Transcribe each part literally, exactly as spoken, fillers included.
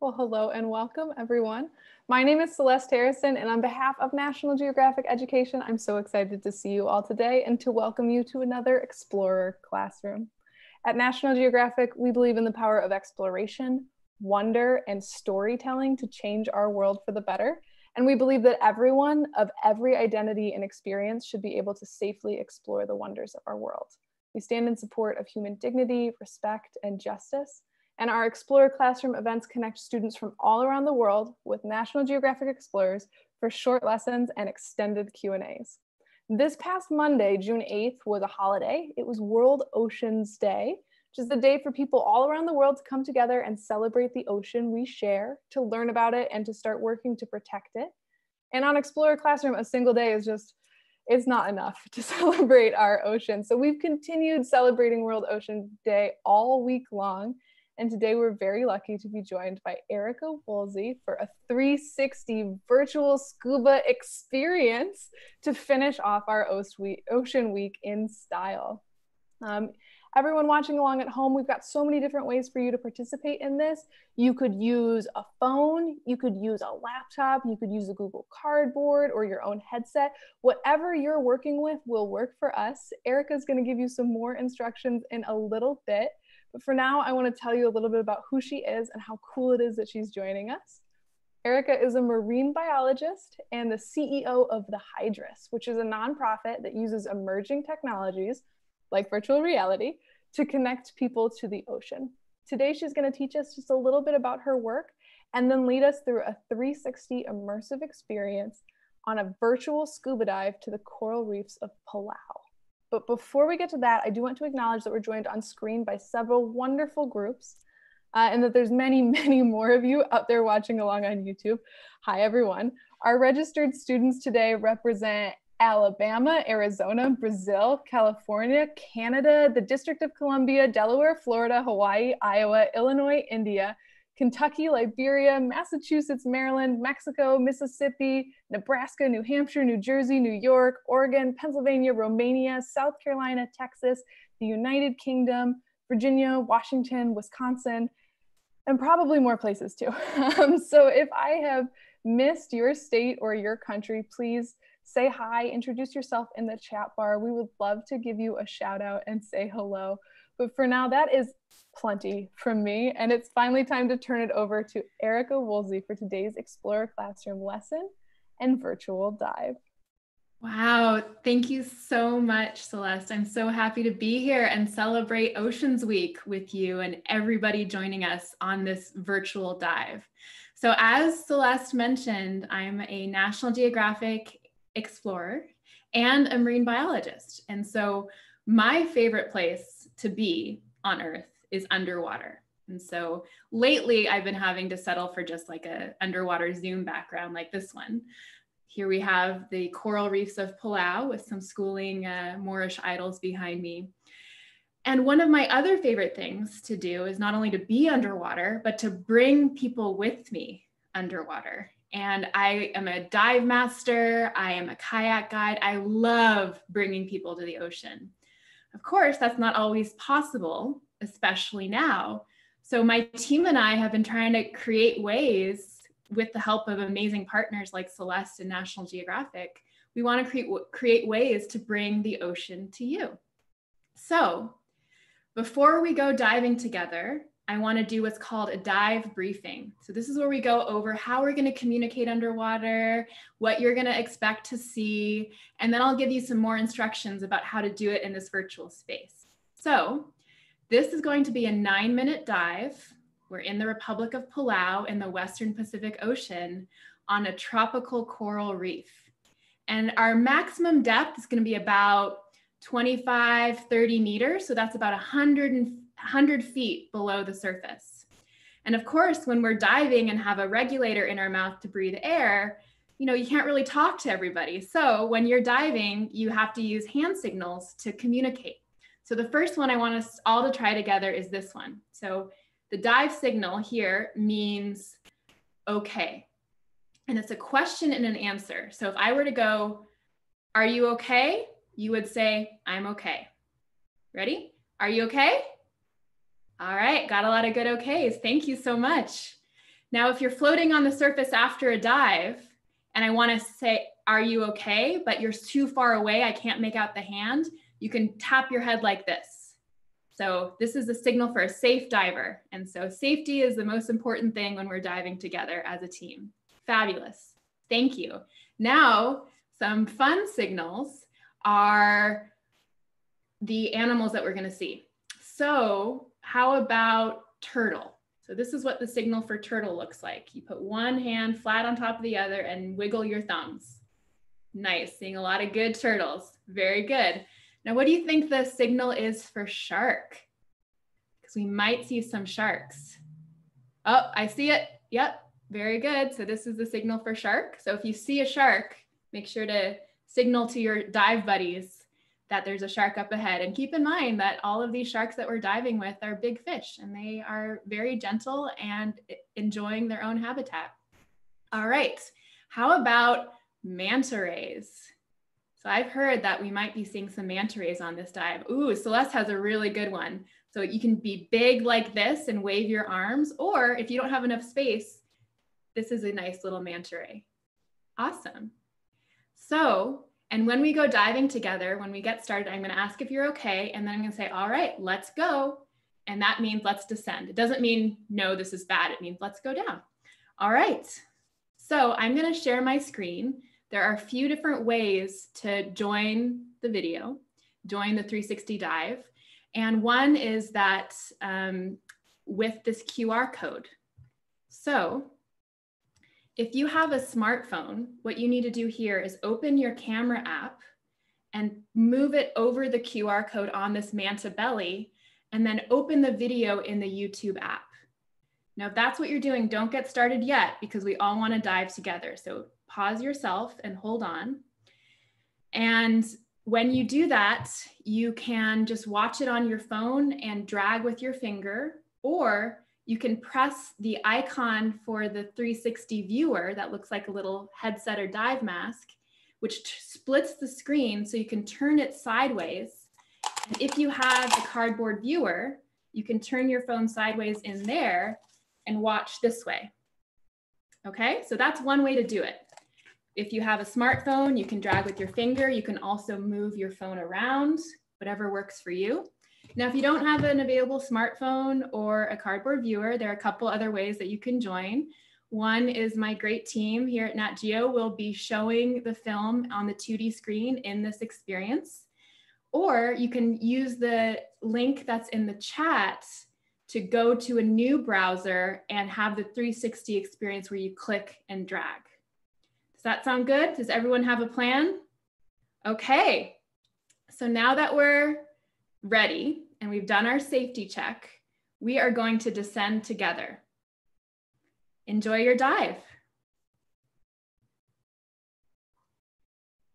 Well, hello and welcome everyone. My name is Celeste Harrison, and on behalf of National Geographic Education, I'm so excited to see you all today and to welcome you to another Explorer Classroom. At National Geographic, we believe in the power of exploration, wonder, and storytelling to change our world for the better. And we believe that everyone of every identity and experience should be able to safely explore the wonders of our world. We stand in support of human dignity, respect, and justice. And our Explorer Classroom events connect students from all around the world with National Geographic Explorers for short lessons and extended Q and A's. This past Monday, June eighth, was a holiday. It was World Oceans Day, which is the day for people all around the world to come together and celebrate the ocean we share, to learn about it, and to start working to protect it. And on Explorer Classroom, a single day is just, it's not enough to celebrate our ocean. So we've continued celebrating World Oceans Day all week long. And today we're very lucky to be joined by Erika Woolsey for a three sixty virtual scuba experience to finish off our Ocean Week in style. Um, everyone watching along at home, we've got so many different ways for you to participate in this. You could use a phone, you could use a laptop, you could use a Google Cardboard or your own headset. Whatever you're working with will work for us. Erika's gonna give you some more instructions in a little bit. But for now, I want to tell you a little bit about who she is and how cool it is that she's joining us. Erika is a marine biologist and the C E O of The Hydrous, which is a nonprofit that uses emerging technologies like virtual reality to connect people to the ocean. Today, she's going to teach us just a little bit about her work and then lead us through a three sixty immersive experience on a virtual scuba dive to the coral reefs of Palau. But before we get to that, I do want to acknowledge that we're joined on screen by several wonderful groups uh, and that there's many, many more of you out there watching along on YouTube. Hi, everyone. Our registered students today represent Alabama, Arizona, Brazil, California, Canada, the District of Columbia, Delaware, Florida, Hawaii, Iowa, Illinois, India, Kentucky, Liberia, Massachusetts, Maryland, Mexico, Mississippi, Nebraska, New Hampshire, New Jersey, New York, Oregon, Pennsylvania, Romania, South Carolina, Texas, the United Kingdom, Virginia, Washington, Wisconsin, and probably more places too. Um, so if I have missed your state or your country, please say hi, introduce yourself in the chat bar. We would love to give you a shout out and say hello. But for now, that is plenty from me, and it's finally time to turn it over to Erika Woolsey for today's Explorer Classroom lesson and virtual dive. Wow, thank you so much, Celeste. I'm so happy to be here and celebrate Oceans Week with you and everybody joining us on this virtual dive. So as Celeste mentioned, I'm a National Geographic Explorer and a marine biologist, and so my favorite place to be on Earth is underwater. And so lately I've been having to settle for just like a underwater Zoom background like this one. Here we have the coral reefs of Palau with some schooling uh, Moorish idols behind me. And one of my other favorite things to do is not only to be underwater, but to bring people with me underwater. And I am a dive master, I am a kayak guide. I love bringing people to the ocean. Of course, that's not always possible, especially now. So my team and I have been trying to create ways with the help of amazing partners like Celeste and National Geographic. We want to create, create ways to bring the ocean to you. So before we go diving together, I want to do what's called a dive briefing. So this is where we go over how we're going to communicate underwater, what you're going to expect to see, and then I'll give you some more instructions about how to do it in this virtual space. So this is going to be a nine minute dive. We're in the Republic of Palau in the Western Pacific Ocean on a tropical coral reef. And our maximum depth is going to be about twenty-five, thirty meters. So that's about one hundred and one hundred feet below the surface. And of course, when we're diving and have a regulator in our mouth to breathe air, you know, you can't really talk to everybody. So when you're diving, you have to use hand signals to communicate. So the first one I want us all to try together is this one. So the dive signal here means okay. And it's a question and an answer. So if I were to go, "Are you okay?" you would say, "I'm okay." Ready? "Are you okay?" All right, got a lot of good okays. Thank you so much. Now, if you're floating on the surface after a dive, and I want to say, are you okay? But you're too far away, I can't make out the hand, you can tap your head like this. So this is a signal for a safe diver. And so safety is the most important thing when we're diving together as a team. Fabulous. Thank you. Now, some fun signals are the animals that we're going to see. So how about turtle? So this is what the signal for turtle looks like. You put one hand flat on top of the other and wiggle your thumbs. Nice, seeing a lot of good turtles. Very good. Now, what do you think the signal is for shark? Because we might see some sharks. Oh, I see it. Yep, very good. So this is the signal for shark. So if you see a shark, make sure to signal to your dive buddies that there's a shark up ahead. And keep in mind that all of these sharks that we're diving with are big fish, and they are very gentle and enjoying their own habitat. All right, how about manta rays? So I've heard that we might be seeing some manta rays on this dive. Ooh, Celeste has a really good one. So you can be big like this and wave your arms, or if you don't have enough space, this is a nice little manta ray. Awesome. So, and when we go diving together, when we get started, I'm going to ask if you're okay. And then I'm going to say, all right, let's go. And that means let's descend. It doesn't mean, no, this is bad. It means let's go down. All right. So I'm going to share my screen. There are a few different ways to join the video, join the three sixty dive. And one is that um, with this Q R code. So if you have a smartphone, what you need to do here is open your camera app and move it over the Q R code on this manta belly, and then open the video in the YouTube app. Now, if that's what you're doing, don't get started yet, because we all want to dive together. So pause yourself and hold on. And when you do that, you can just watch it on your phone and drag with your finger, or you can press the icon for the three sixty viewer that looks like a little headset or dive mask, which splits the screen so you can turn it sideways. And if you have a cardboard viewer, you can turn your phone sideways in there and watch this way. Okay, so that's one way to do it. If you have a smartphone, you can drag with your finger. You can also move your phone around, whatever works for you. Now, if you don't have an available smartphone or a cardboard viewer, there are a couple other ways that you can join. One is my great team here at Nat Geo will be showing the film on the two D screen in this experience. Or you can use the link that's in the chat to go to a new browser and have the three sixty experience where you click and drag. Does that sound good? Does everyone have a plan? Okay, so now that we're ready and we've done our safety check, we are going to descend together. Enjoy your dive.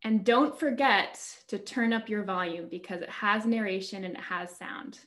And don't forget to turn up your volume, because it has narration and it has sound.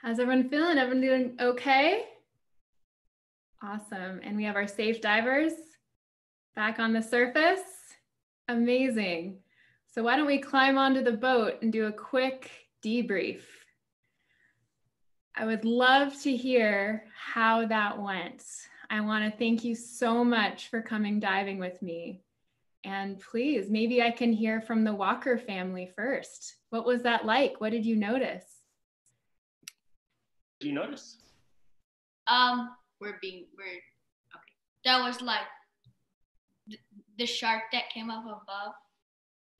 How's everyone feeling? Everyone doing okay? Awesome. And we have our safe divers back on the surface. Amazing. So why don't we climb onto the boat and do a quick debrief? I would love to hear how that went. I want to thank you so much for coming diving with me. And please, maybe I can hear from the Walker family first. What was that like? What did you notice? What did you notice? Um, we're being, we're, okay. That was like, th the shark that came up above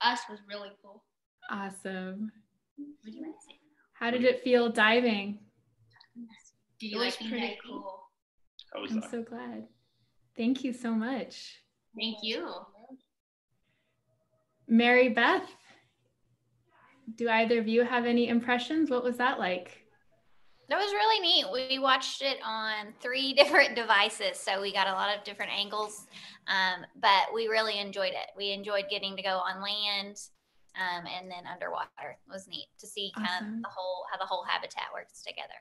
us was really cool. Awesome. What do you want to say? How did it feel diving? Do you it was like pretty diving? Cool. How was I'm that? So glad. Thank you so much. Thank you. Mary Beth, do either of you have any impressions? What was that like? That was really neat. We watched it on three different devices, so we got a lot of different angles, um, but we really enjoyed it. We enjoyed getting to go on land um, and then underwater. It was neat to see kind awesome. Of the whole, how the whole habitat works together.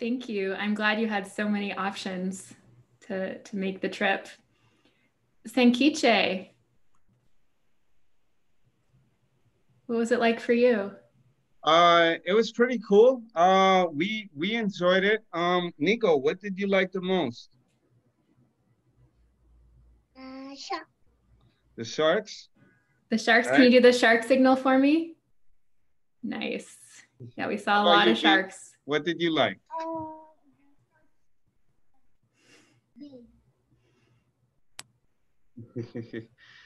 Thank you. I'm glad you had so many options to, to make the trip. Sankiche, what was it like for you? Uh, it was pretty cool. Uh, we we enjoyed it. Um, Nico, what did you like the most? Uh, shark. The sharks? The sharks. Right. Can you do the shark signal for me? Nice. Yeah, we saw a lot of sharks. What did you like?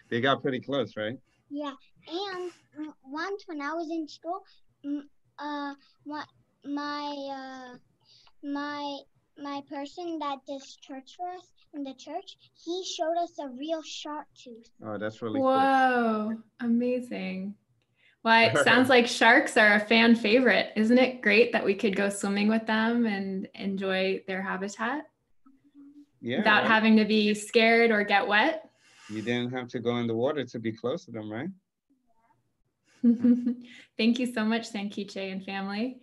They got pretty close, right? Yeah, and once when I was in school, uh, my my uh, my my person that does church for us in the church, he showed us a real shark tooth. Oh, that's really cool. Whoa, amazing. Well, it sounds like sharks are a fan favorite. Isn't it great that we could go swimming with them and enjoy their habitat? Yeah, without right. having to be scared or get wet? You didn't have to go in the water to be close to them, right? Yeah. Thank you so much, Sankiche and family.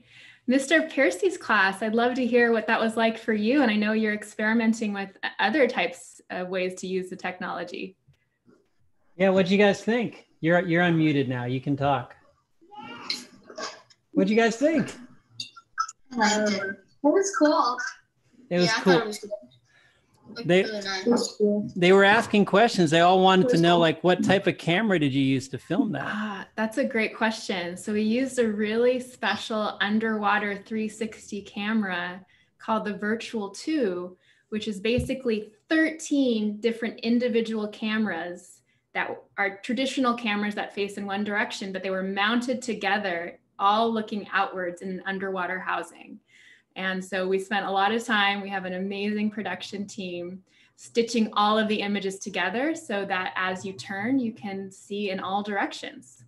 Mister Piercy's class, I'd love to hear what that was like for you. And I know you're experimenting with other types of ways to use the technology. Yeah, what'd you guys think? You're, you're unmuted now, you can talk. Yeah. What'd you guys think? I liked it. It was cool. It was yeah, cool. I thought it was good. They, they were asking questions. They all wanted to know, like, what type of camera did you use to film that? Ah, that's a great question. So we used a really special underwater three sixty camera called the Virtual two, which is basically thirteen different individual cameras that are traditional cameras that face in one direction, but they were mounted together, all looking outwards in an underwater housing. And so we spent a lot of time, we have an amazing production team stitching all of the images together so that as you turn, you can see in all directions.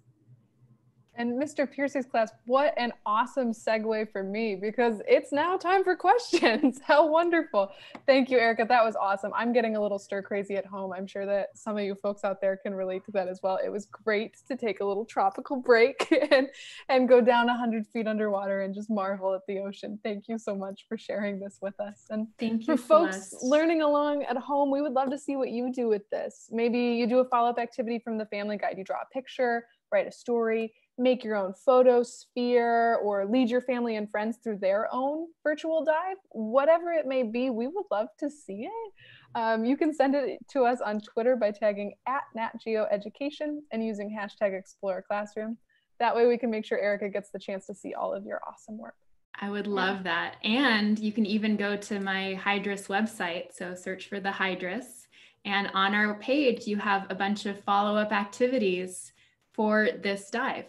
And Mister Piercy's class, what an awesome segue for me, because it's now time for questions. How wonderful. Thank you, Erika. That was awesome. I'm getting a little stir crazy at home. I'm sure that some of you folks out there can relate to that as well. It was great to take a little tropical break and, and go down one hundred feet underwater and just marvel at the ocean. Thank you so much for sharing this with us. And thank you for folks learning along at home, we would love to see what you do with this. Maybe you do a follow-up activity from the family guide. You draw a picture, write a story, make your own photo sphere, or lead your family and friends through their own virtual dive, whatever it may be, we would love to see it. Um, you can send it to us on Twitter by tagging at Nat Geo Education and using hashtag Explorer Classroom. That way we can make sure Erika gets the chance to see all of your awesome work. I would love that. And you can even go to my Hydrous website. So search for The Hydrous, and on our page, you have a bunch of follow-up activities for this dive.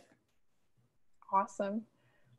Awesome.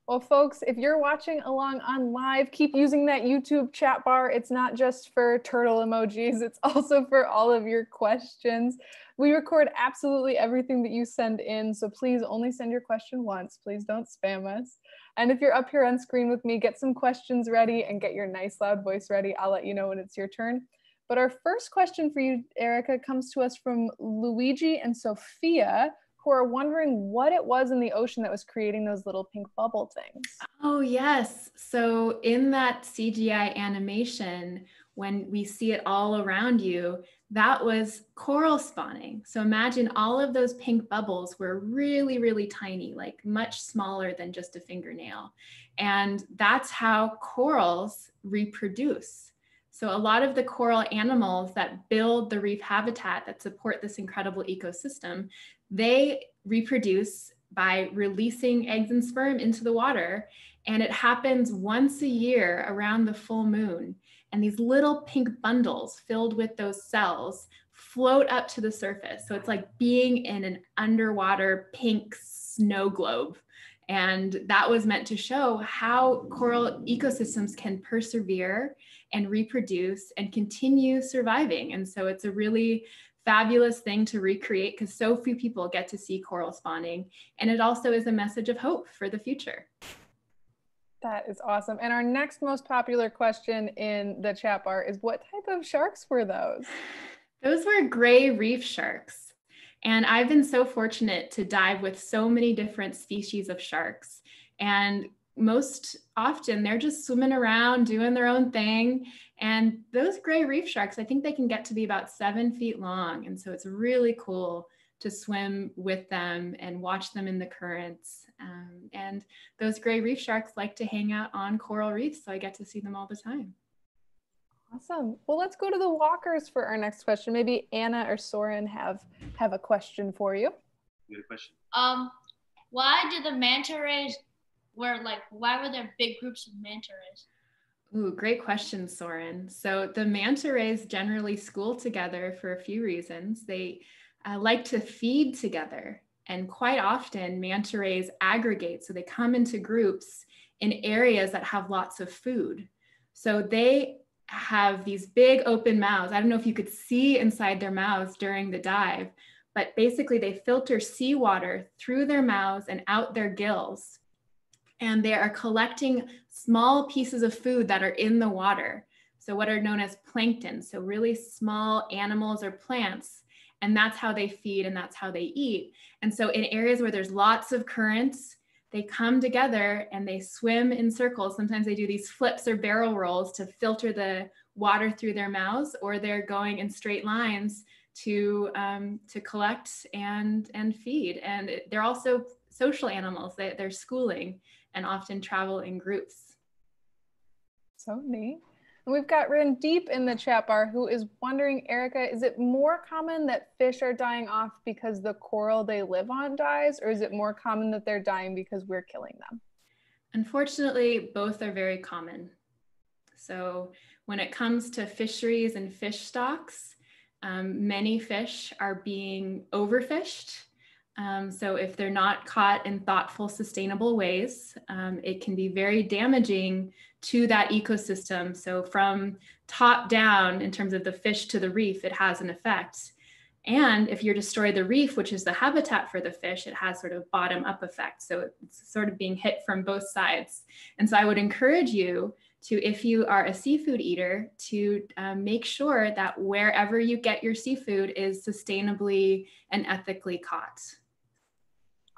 Well, folks, if you're watching along on live, keep using that YouTube chat bar. It's not just for turtle emojis. It's also for all of your questions. We record absolutely everything that you send in, so please only send your question once. Please don't spam us. And if you're up here on screen with me, get some questions ready and get your nice loud voice ready. I'll let you know when it's your turn. But our first question for you, Erika, comes to us from Luigi and Sophia, who are wondering what it was in the ocean that was creating those little pink bubble things. Oh, yes. So in that C G I animation, when we see it all around you, that was coral spawning. So imagine all of those pink bubbles were really, really tiny, like much smaller than just a fingernail. And that's how corals reproduce. So a lot of the coral animals that build the reef habitat that support this incredible ecosystem, they reproduce by releasing eggs and sperm into the water. And it happens once a year around the full moon. And these little pink bundles filled with those cells float up to the surface. So it's like being in an underwater pink snow globe. And that was meant to show how coral ecosystems can persevere and reproduce and continue surviving. And so it's a really fabulous thing to recreate because so few people get to see coral spawning. And it also is a message of hope for the future. That is awesome. And our next most popular question in the chat bar is, what type of sharks were those? Those were gray reef sharks. And I've been so fortunate to dive with so many different species of sharks. And most often they're just swimming around doing their own thing. And those gray reef sharks, I think they can get to be about seven feet long. And so it's really cool to swim with them and watch them in the currents. Um, and those gray reef sharks like to hang out on coral reefs, so I get to see them all the time. Awesome. Well, let's go to the walkers for our next question. Maybe Anna or Soren have, have a question for you. Good question. Um, why did the manta rays were like, why were there big groups of manta rays? Ooh, great question, Soren. So the manta rays generally school together for a few reasons. They Uh, like to feed together. And quite often manta rays aggregate. So they come into groups in areas that have lots of food. So they have these big open mouths. I don't know if you could see inside their mouths during the dive, but basically they filter seawater through their mouths and out their gills. And they are collecting small pieces of food that are in the water. So what are known as plankton. So really small animals or plants. And that's how they feed and that's how they eat. And so in areas where there's lots of currents, they come together and they swim in circles. Sometimes they do these flips or barrel rolls to filter the water through their mouths, or they're going in straight lines to, um, to collect and, and feed. And they're also social animals. They, they're schooling and often travel in groups. So neat. We've got Randeep in the chat bar who is wondering, Erika, is it more common that fish are dying off because the coral they live on dies, or is it more common that they're dying because we're killing them? Unfortunately, both are very common. So when it comes to fisheries and fish stocks, um, many fish are being overfished. Um, so if they're not caught in thoughtful, sustainable ways, um, it can be very damaging to that ecosystem. So from top down, in terms of the fish to the reef, it has an effect. And if you destroy the reef, which is the habitat for the fish, it has sort of bottom up effect. So it's sort of being hit from both sides. And so I would encourage you to, if you are a seafood eater, to uh, make sure that wherever you get your seafood is sustainably and ethically caught.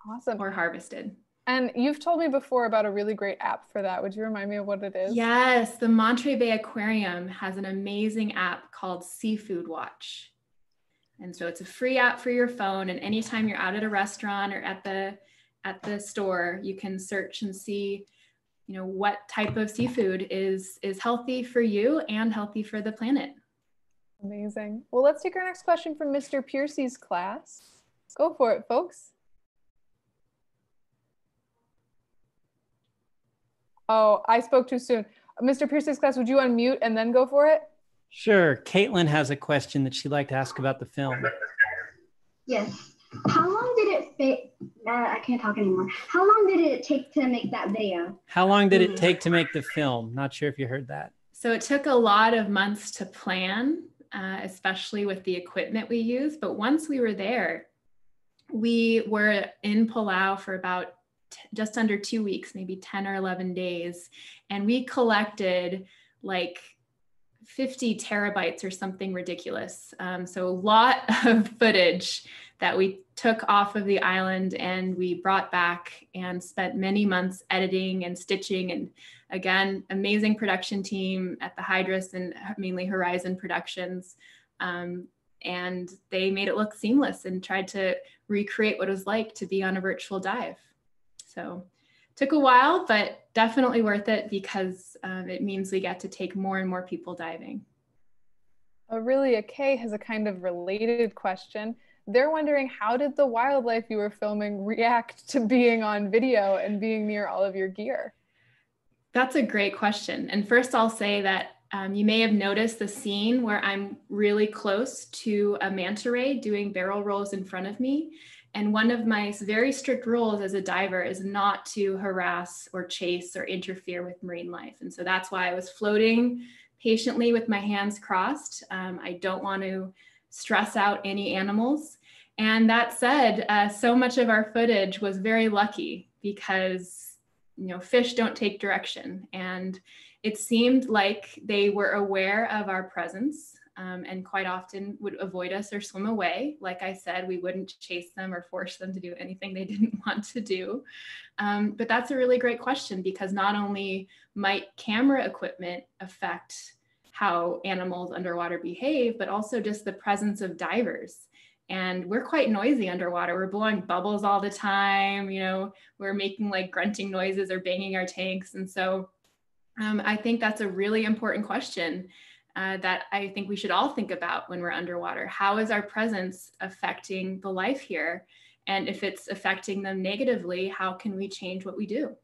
Awesome. Or harvested. And you've told me before about a really great app for that. Would you remind me of what it is? Yes, the Monterey Bay Aquarium has an amazing app called Seafood Watch. And so it's a free app for your phone, and anytime you're out at a restaurant or at the at the store, you can search and see, you know, what type of seafood is is healthy for you and healthy for the planet. Amazing. Well, let's take our next question from Mister Piercy's class. Go for it, folks. Oh, I spoke too soon. Mister Piercy's class, would you unmute and then go for it? Sure. Caitlin has a question that she'd like to ask about the film. Yes. How long did it take? Uh, I can't talk anymore. How long did it take to make that video? How long did it take to make the film? Not sure if you heard that. So it took a lot of months to plan, uh, especially with the equipment we use. But once we were there, we were in Palau for about just under two weeks, maybe ten or eleven days. And we collected like fifty terabytes or something ridiculous. Um, so a lot of footage that we took off of the island and we brought back and spent many months editing and stitching. And again, amazing production team at The Hydrous and mainly Horizon Productions. Um, and they made it look seamless and tried to recreate what it was like to be on a virtual dive. So took a while, but definitely worth it because um, it means we get to take more and more people diving. Aurelia K has a kind of related question. They're wondering, how did the wildlife you were filming react to being on video and being near all of your gear? That's a great question. And first I'll say that um, you may have noticed the scene where I'm really close to a manta ray doing barrel rolls in front of me. And one of my very strict rules as a diver is not to harass or chase or interfere with marine life. And so that's why I was floating patiently with my hands crossed. Um, I don't want to stress out any animals. And that said, uh, so much of our footage was very lucky because, you know, fish don't take direction. And it seemed like they were aware of our presence um, and quite often would avoid us or swim away. Like I said, we wouldn't chase them or force them to do anything they didn't want to do. Um, but that's a really great question because not only might camera equipment affect how animals underwater behave, but also just the presence of divers. And we're quite noisy underwater. We're blowing bubbles all the time, you know, we're making like grunting noises or banging our tanks. And so um, I think that's a really important question uh, that I think we should all think about when we're underwater. How is our presence affecting the life here? And if it's affecting them negatively, how can we change what we do?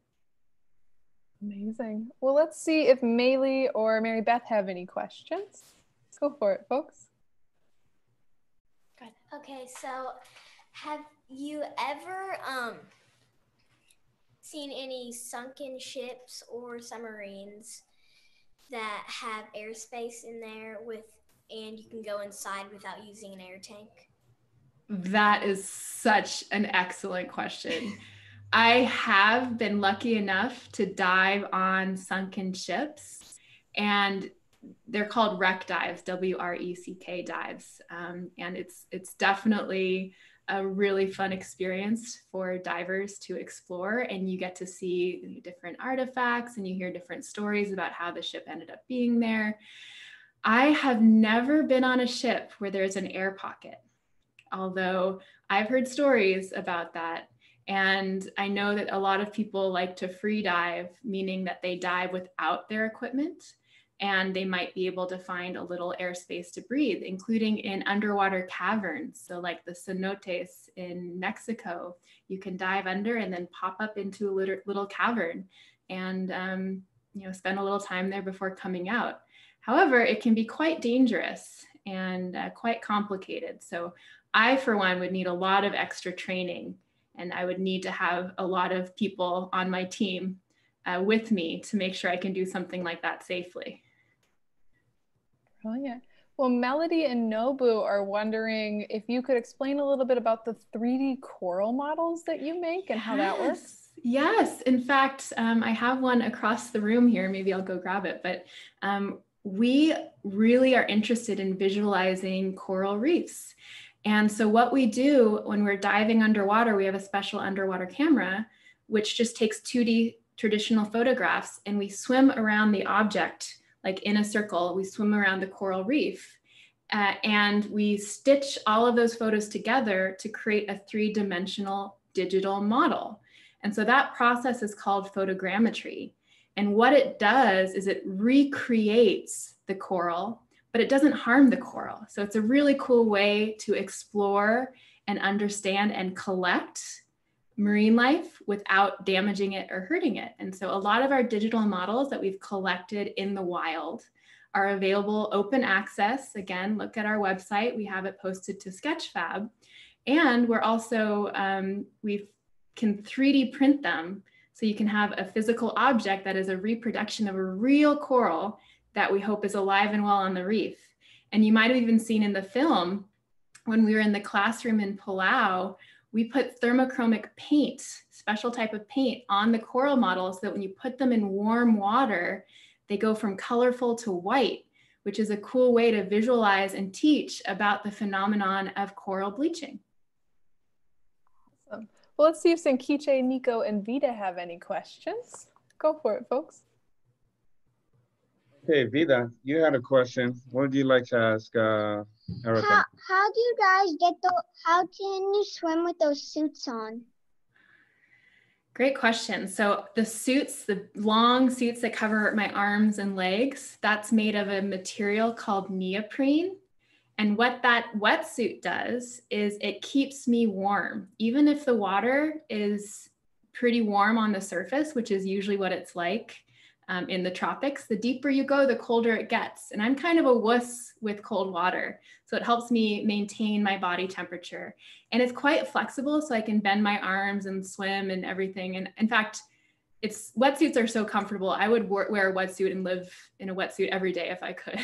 Amazing. Well, let's see if Maylee or Mary Beth have any questions. Let's go for it, folks. Good. Okay, so have you ever um, seen any sunken ships or submarines that have airspace in there with, and you can go inside without using an air tank? That is such an excellent question. I have been lucky enough to dive on sunken ships, and they're called wreck dives, W R E C K dives. Um, and it's, it's definitely a really fun experience for divers to explore, and you get to see different artifacts and you hear different stories about how the ship ended up being there. I have never been on a ship where there's an air pocket, although I've heard stories about that. And I know that a lot of people like to free dive, meaning that they dive without their equipment, and they might be able to find a little airspace to breathe, including in underwater caverns. So like the cenotes in Mexico, you can dive under and then pop up into a little cavern and um, you know, spend a little time there before coming out. However, it can be quite dangerous and uh, quite complicated. So I, for one, would need a lot of extra training. And I would need to have a lot of people on my team uh, with me to make sure I can do something like that safely. Brilliant. Well, Melody and Nobu are wondering if you could explain a little bit about the three D coral models that you make and how yes. that works. Yes, in fact, um, I have one across the room here. Maybe I'll go grab it, but um, we really are interested in visualizing coral reefs. And so what we do when we're diving underwater, we have a special underwater camera, which just takes two D traditional photographs, and we swim around the object, like in a circle, we swim around the coral reef, uh, and we stitch all of those photos together to create a three-dimensional digital model. And so that process is called photogrammetry. And what it does is it recreates the coral, but it doesn't harm the coral. So it's a really cool way to explore and understand and collect marine life without damaging it or hurting it. And so a lot of our digital models that we've collected in the wild are available open access. Again, look at our website. We have it posted to Sketchfab. And we're also, um, we can three D print them. So you can have a physical object that is a reproduction of a real coral that we hope is alive and well on the reef. And you might have even seen in the film, when we were in the classroom in Palau, we put thermochromic paint, special type of paint, on the coral models so that when you put them in warm water, they go from colorful to white, which is a cool way to visualize and teach about the phenomenon of coral bleaching. Awesome. Well, let's see if Sankiche, Nico, and Vida have any questions. Go for it, folks. Okay, Vida, you had a question. What would you like to ask uh, Erika? How, how do you guys get the, how can you swim with those suits on? Great question. So the suits, the long suits that cover my arms and legs, that's made of a material called neoprene. And what that wetsuit does is it keeps me warm. Even if the water is pretty warm on the surface, which is usually what it's like um, in the tropics, the deeper you go, the colder it gets. And I'm kind of a wuss with cold water. So it helps me maintain my body temperature. And it's quite flexible, so I can bend my arms and swim and everything. And in fact, it's wetsuits are so comfortable. I would wear a wetsuit and live in a wetsuit every day if I could.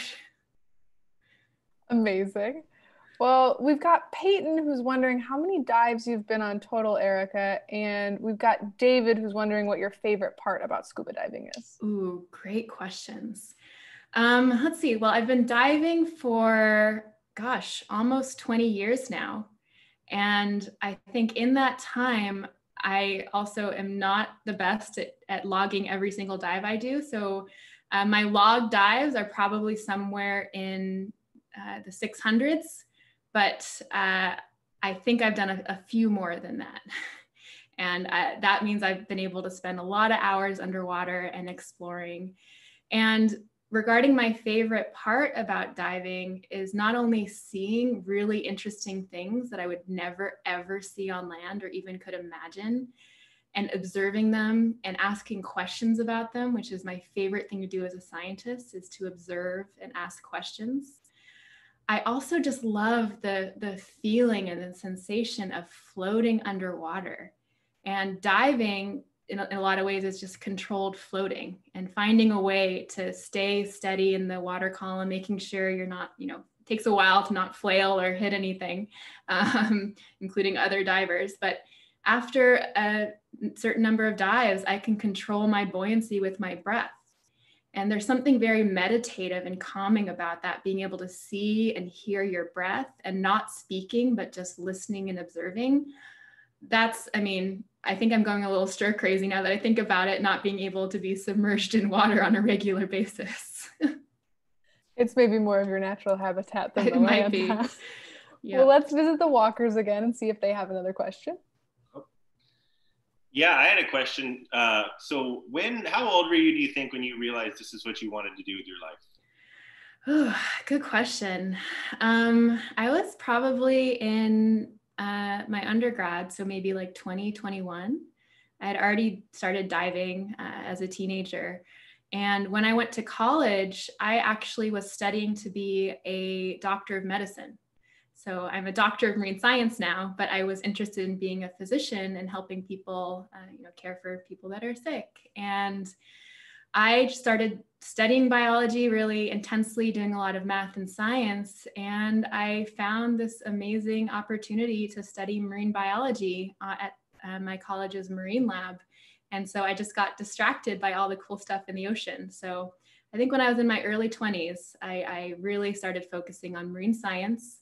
Amazing. Well, we've got Peyton, who's wondering how many dives you've been on total, Erika. And we've got David, who's wondering what your favorite part about scuba diving is. Ooh, great questions. Um, let's see. Well, I've been diving for, gosh, almost twenty years now. And I think in that time, I also am not the best at, at logging every single dive I do. So uh, my log dives are probably somewhere in Uh, the six hundreds, but uh, I think I've done a, a few more than that. And uh, that means I've been able to spend a lot of hours underwater and exploring. And regarding my favorite part about diving is not only seeing really interesting things that I would never ever see on land or even could imagine, and observing them and asking questions about them, which is my favorite thing to do as a scientist, is to observe and ask questions. I also just love the, the feeling and the sensation of floating underwater. And diving, in a, in a lot of ways, is just controlled floating and finding a way to stay steady in the water column, making sure you're not, you know, it takes a while to not flail or hit anything, um, including other divers. But after a certain number of dives, I can control my buoyancy with my breath. And there's something very meditative and calming about that, being able to see and hear your breath and not speaking, but just listening and observing. That's, I mean, I think I'm going a little stir crazy now that I think about it, not being able to be submerged in water on a regular basis. It's maybe more of your natural habitat than the land. It might be. Yeah. Well, let's visit the walkers again and see if they have another question. Yeah, I had a question. Uh, so when, how old were you, do you think, when you realized this is what you wanted to do with your life? Oh, good question. Um, I was probably in uh, my undergrad, so maybe like twenty, twenty-one. I had already started diving uh, as a teenager. And when I went to college, I actually was studying to be a doctor of medicine. So I'm a doctor of marine science now, but I was interested in being a physician and helping people, uh, you know, care for people that are sick. And I started studying biology really intensely, doing a lot of math and science. And I found this amazing opportunity to study marine biology uh, at uh, my college's marine lab. And so I just got distracted by all the cool stuff in the ocean. So I think when I was in my early twenties, I, I really started focusing on marine science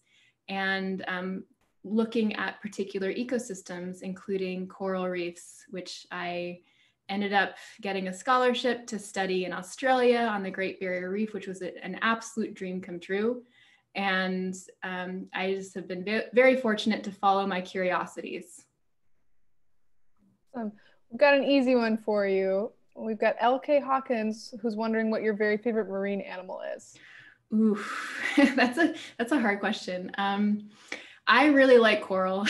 and um, looking at particular ecosystems, including coral reefs, which I ended up getting a scholarship to study in Australia on the Great Barrier Reef, which was an absolute dream come true. And um, I just have been ve very fortunate to follow my curiosities. Awesome. We've got an easy one for you. We've got L K Hawkins, who's wondering what your very favorite marine animal is. Ooh, that's a that's a hard question. Um, I really like coral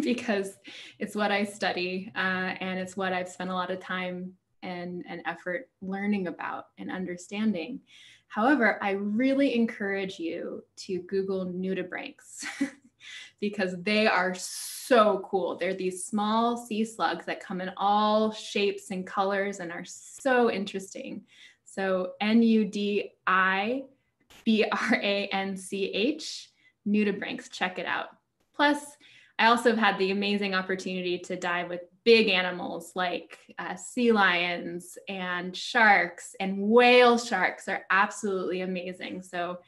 because it's what I study uh, and it's what I've spent a lot of time and, and effort learning about and understanding. However, I really encourage you to Google nudibranchs because they are so cool. They're these small sea slugs that come in all shapes and colors and are so interesting. So N U D I B R A N C H, nudibranchs, check it out. Plus, I also have had the amazing opportunity to dive with big animals like uh, sea lions and sharks, and whale sharks are absolutely amazing. So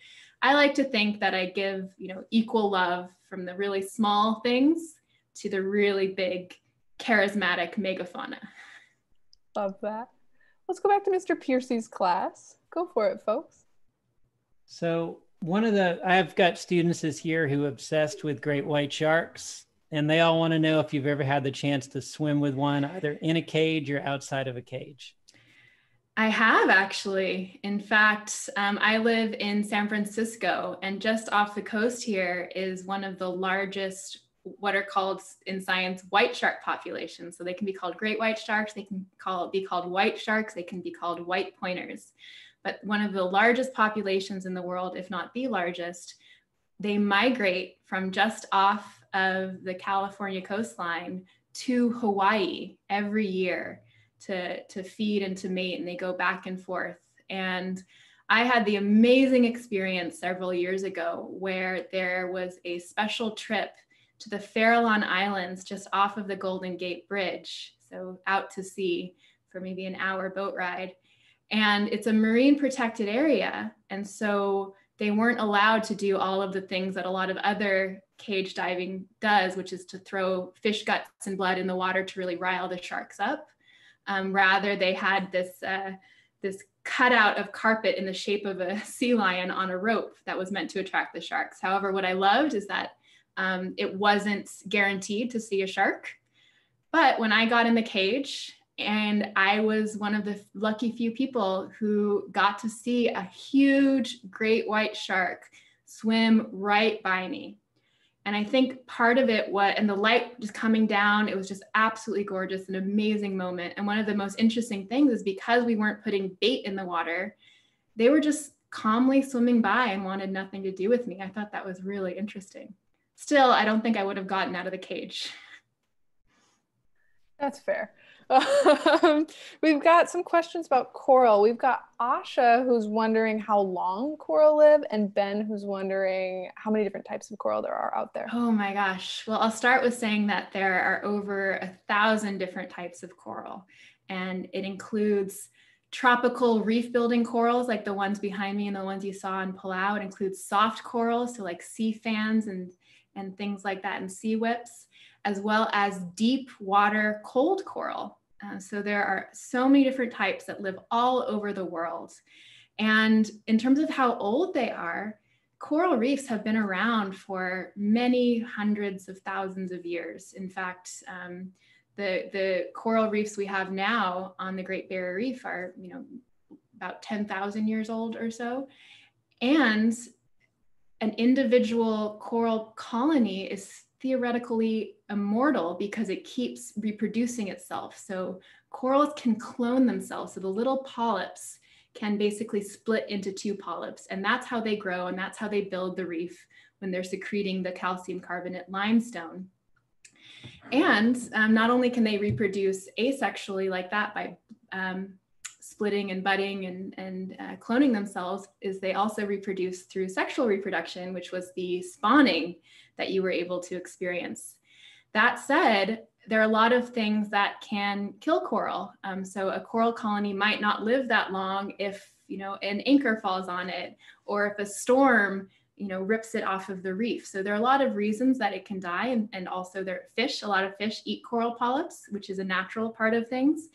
I like to think that I give, you know, equal love from the really small things to the really big, charismatic megafauna. Love that. Let's go back to Mister Piercy's class. Go for it, folks. So one of the, I've got students this year who are obsessed with great white sharks, and they all want to know if you've ever had the chance to swim with one, either in a cage or outside of a cage. I have, actually. In fact, um, I live in San Francisco, and just off the coast here is one of the largest, what are called in science, white shark populations. So they can be called great white sharks, they can call, be called white sharks, they can be called white pointers. But one of the largest populations in the world, if not the largest, they migrate from just off of the California coastline to Hawaii every year. To, to feed and to mate, and they go back and forth. And I had the amazing experience several years ago where there was a special trip to the Farallon Islands just off of the Golden Gate Bridge, so out to sea for maybe an hour boat ride. And it's a marine protected area, and so they weren't allowed to do all of the things that a lot of other cage diving does, which is to throw fish guts and blood in the water to really rile the sharks up. Um, rather, they had this, uh, this cutout of carpet in the shape of a sea lion on a rope that was meant to attract the sharks. However, what I loved is that um, it wasn't guaranteed to see a shark. But when I got in the cage, and I was one of the lucky few people who got to see a huge great white shark swim right by me. And I think part of it was, and the light just coming down, it was just absolutely gorgeous, an amazing moment. And one of the most interesting things is because we weren't putting bait in the water, they were just calmly swimming by and wanted nothing to do with me. I thought that was really interesting. Still, I don't think I would have gotten out of the cage. That's fair. Um, we've got some questions about coral. We've got Asha, who's wondering how long coral live, and Ben, who's wondering how many different types of coral there are out there. Oh my gosh. Well, I'll start with saying that there are over a thousand different types of coral, and it includes tropical reef building corals like the ones behind me and the ones you saw in Palau. It includes soft corals, so like sea fans and, and things like that, and sea whips, as well as deep water cold coral. Uh, so there are so many different types that live all over the world. And in terms of how old they are, coral reefs have been around for many hundreds of thousands of years. In fact, um, the, the coral reefs we have now on the Great Barrier Reef are, you know, about ten thousand years old or so. And an individual coral colony is theoretically immortal because it keeps reproducing itself. So corals can clone themselves. So the little polyps can basically split into two polyps, and that's how they grow, and that's how they build the reef when they're secreting the calcium carbonate limestone. And um, not only can they reproduce asexually like that by um, splitting and budding and, and uh, cloning themselves, is they also reproduce through sexual reproduction, which was the spawning that you were able to experience. That said, there are a lot of things that can kill coral. Um, so a coral colony might not live that long if, you know, an anchor falls on it, or if a storm, you know, rips it off of the reef. So there are a lot of reasons that it can die. And, and also there are fish, a lot of fish eat coral polyps, which is a natural part of things.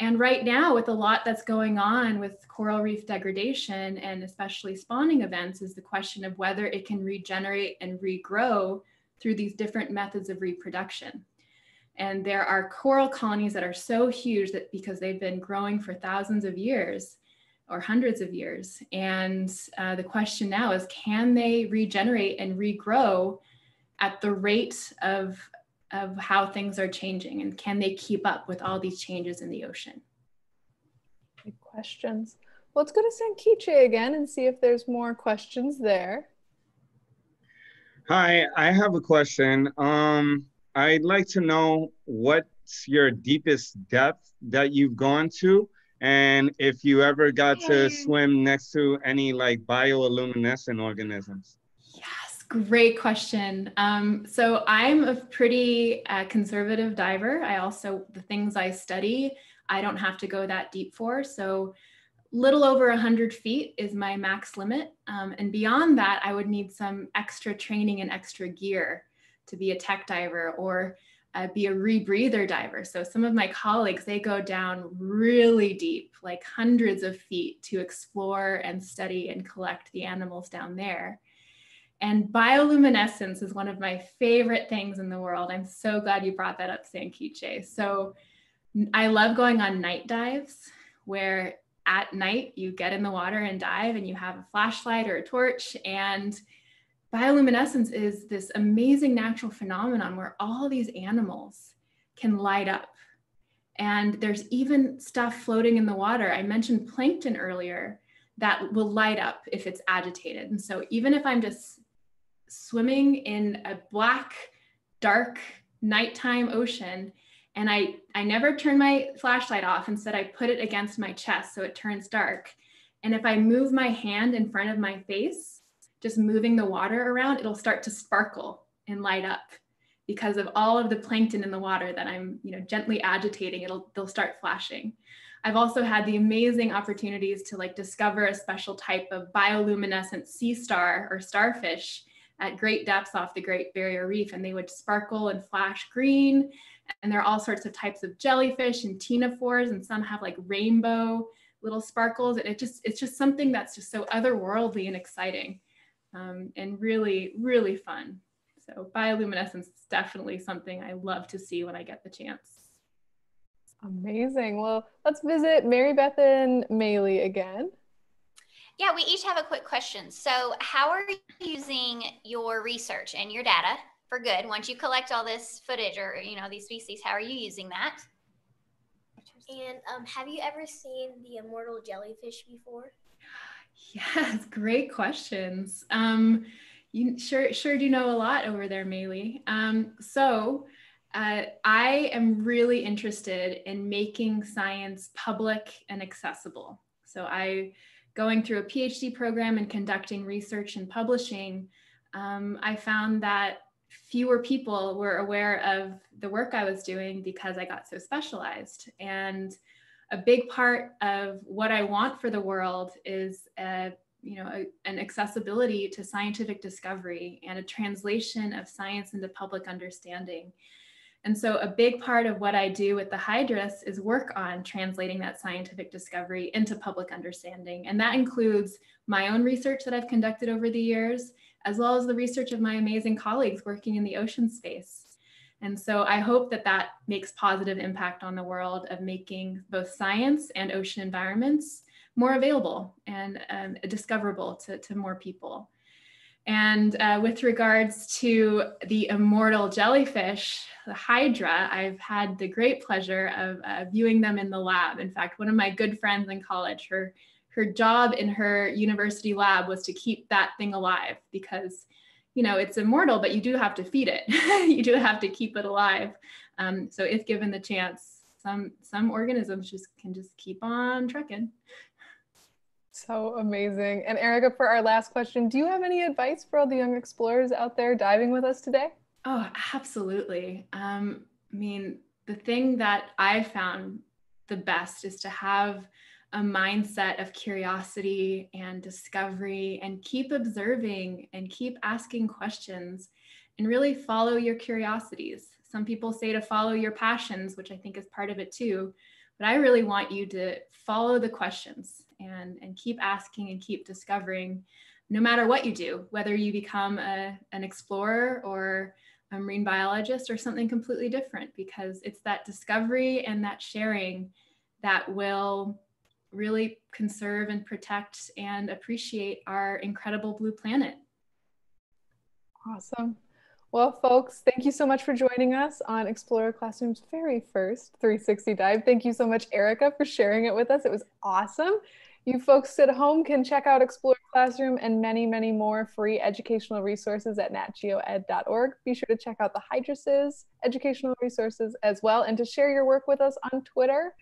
And right now, with a lot that's going on with coral reef degradation and especially spawning events, is the question of whether it can regenerate and regrow through these different methods of reproduction. And there are coral colonies that are so huge that because they've been growing for thousands of years or hundreds of years. And uh, the question now is, can they regenerate and regrow at the rate of of how things are changing, and can they keep up with all these changes in the ocean? Good questions. Let's go to Sankiche again and see if there's more questions there. Hi, I have a question. Um, I'd like to know what's your deepest depth that you've gone to, and if you ever got to swim next to any like bioluminescent organisms. Yes. Great question. Um, so I'm a pretty uh, conservative diver. I also, the things I study, I don't have to go that deep for. So little over one hundred feet is my max limit. Um, and beyond that, I would need some extra training and extra gear to be a tech diver or uh, be a rebreather diver. So some of my colleagues, they go down really deep, like hundreds of feet, to explore and study and collect the animals down there. And bioluminescence is one of my favorite things in the world. I'm so glad you brought that up, Sankiche. So I love going on night dives, where at night you get in the water and dive and you have a flashlight or a torch. And bioluminescence is this amazing natural phenomenon where all these animals can light up. And there's even stuff floating in the water. I mentioned plankton earlier that will light up if it's agitated. And so even if I'm just swimming in a black, dark, nighttime ocean, and I, I never turn my flashlight off, instead I put it against my chest so it turns dark. And if I move my hand in front of my face, just moving the water around, it'll start to sparkle and light up because of all of the plankton in the water that I'm you know, gently agitating, it'll, they'll start flashing. I've also had the amazing opportunities to like discover a special type of bioluminescent sea star or starfish at great depths off the Great Barrier Reef, and they would sparkle and flash green. And there are all sorts of types of jellyfish and ctenophores, and some have like rainbow little sparkles. And it just, it's just something that's just so otherworldly and exciting um, and really, really fun. So bioluminescence is definitely something I love to see when I get the chance. Amazing. Well, let's visit Mary Beth and Maylee again. Yeah, we each have a quick question. So how are you using your research and your data for good? Once you collect all this footage or, you know, these species, how are you using that? And um, have you ever seen the immortal jellyfish before? Yes, great questions. Um, you sure, sure do know a lot over there, Maylee. Um, so uh, I am really interested in making science public and accessible. So I going through a PhD program and conducting research and publishing, um, I found that fewer people were aware of the work I was doing because I got so specialized. And a big part of what I want for the world is a, you know, a, an accessibility to scientific discovery and a translation of science into public understanding. And so a big part of what I do with the Hydrous is work on translating that scientific discovery into public understanding. And that includes my own research that I've conducted over the years, as well as the research of my amazing colleagues working in the ocean space. And so I hope that that makes positive impact on the world of making both science and ocean environments more available and um, discoverable to, to more people. And uh, with regards to the immortal jellyfish, the hydra, I've had the great pleasure of uh, viewing them in the lab. In fact, one of my good friends in college, her, her job in her university lab was to keep that thing alive because, you know, it's immortal, but you do have to feed it. You do have to keep it alive. Um, so if given the chance, some, some organisms just can just keep on trucking. So amazing. And Erika, for our last question, do you have any advice for all the young explorers out there diving with us today? Oh, absolutely. Um, I mean, the thing that I found the best is to have a mindset of curiosity and discovery and keep observing and keep asking questions and really follow your curiosities. Some people say to follow your passions, which I think is part of it too. But I really want you to follow the questions and, and keep asking and keep discovering, no matter what you do, whether you become a, an explorer or a marine biologist or something completely different, because it's that discovery and that sharing that will really conserve and protect and appreciate our incredible blue planet. Awesome. Well, folks, thank you so much for joining us on Explorer Classroom's very first three sixty dive. Thank you so much, Erika, for sharing it with us. It was awesome. You folks at home can check out Explorer Classroom and many, many more free educational resources at nat geo ed dot org. Be sure to check out the Hydrous' educational resources as well, and to share your work with us on Twitter.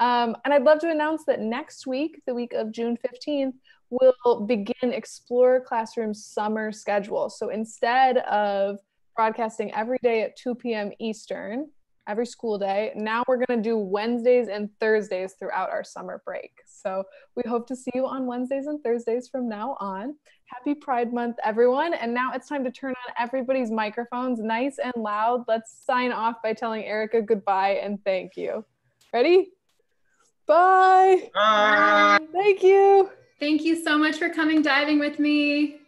Um, and I'd love to announce that next week, the week of June fifteenth, we'll begin Explorer Classroom's summer schedule. So instead of broadcasting every day at two p m Eastern, every school day. Now we're going to do Wednesdays and Thursdays throughout our summer break. So we hope to see you on Wednesdays and Thursdays from now on. Happy Pride Month, everyone. And now it's time to turn on everybody's microphones nice and loud. Let's sign off by telling Erika goodbye and thank you. Ready? Bye. Bye. Thank you. Thank you so much for coming diving with me.